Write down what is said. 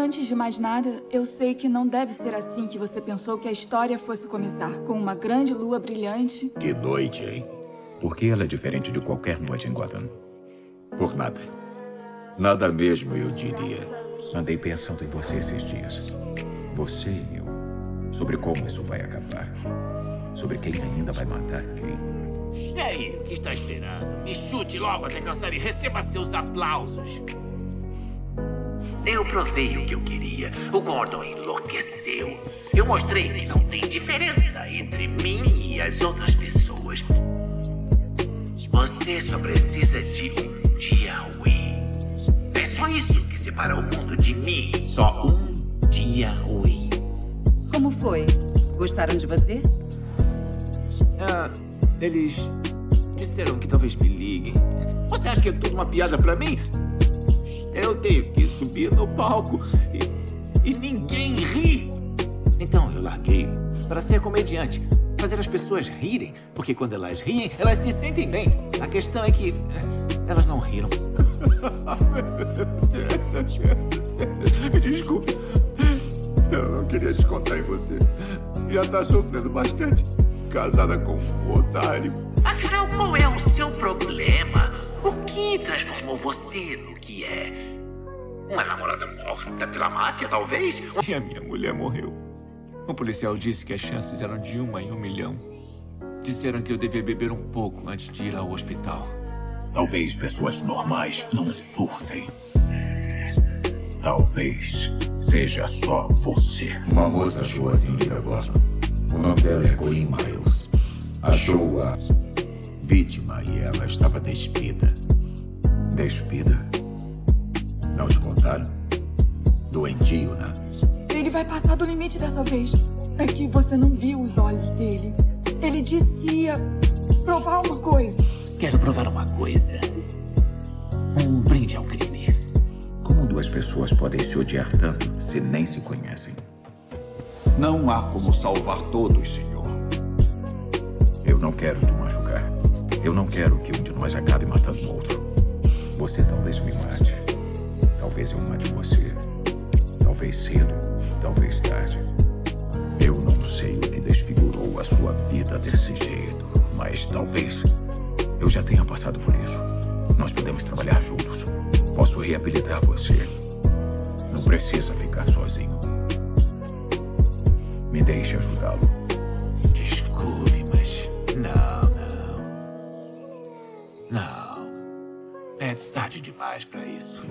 Antes de mais nada, eu sei que não deve ser assim que você pensou que a história fosse começar, com uma grande lua brilhante. Que noite, hein? Por que ela é diferente de qualquer noite em Gordon? Por nada. Nada mesmo, eu diria. Andei pensando em você esses dias. Você e eu. Sobre como isso vai acabar. Sobre quem ainda vai matar quem. E aí, o que está esperando? Me chute logo até cansar e receba seus aplausos. Eu provei o que eu queria. O Gordon enlouqueceu. Eu mostrei que não tem diferença entre mim e as outras pessoas. Você só precisa de um dia ruim. É só isso que separa o mundo de mim. Só um dia ruim. Como foi? Gostaram de você? Eles disseram que talvez me liguem. Você acha que é tudo uma piada pra mim? Eu tenho que subir no palco e ninguém ri. Então eu larguei para ser comediante. Fazer as pessoas rirem, porque quando elas riem, elas se sentem bem. A questão é que elas não riram. Me desculpe. Eu não queria descontar em você. Já tá sofrendo bastante. Casada com um otário. Afinal, qual é o seu problema? O que transformou você no que é? Uma namorada morta pela máfia, talvez? E a minha mulher morreu. Um policial disse que as chances eram de 1 em 1 milhão. Disseram que eu devia beber um pouco antes de ir ao hospital. Talvez pessoas normais não surtem. Talvez seja só você. Uma moça achou assim de agora. O nome dela é Colin Miles. Achou a vítima e ela estava despida. Despida? Não te contaram? Doentio, né? Ele vai passar do limite dessa vez. É que você não viu os olhos dele. Ele disse que ia provar uma coisa. Quero provar uma coisa. Um brinde ao crime. Como duas pessoas podem se odiar tanto se nem se conhecem? Não há como salvar todos, senhor. Eu não quero te machucar. Eu não quero que um de nós acabe matando o outro. Você talvez me mate. Talvez eu mate você. Talvez cedo, talvez tarde. Eu não sei o que desfigurou a sua vida desse jeito, mas talvez eu já tenha passado por isso. Nós podemos trabalhar juntos. Posso reabilitar você. Não precisa ficar sozinho. Me deixe ajudá-lo. Desculpe, mas... Não. É tarde demais para isso.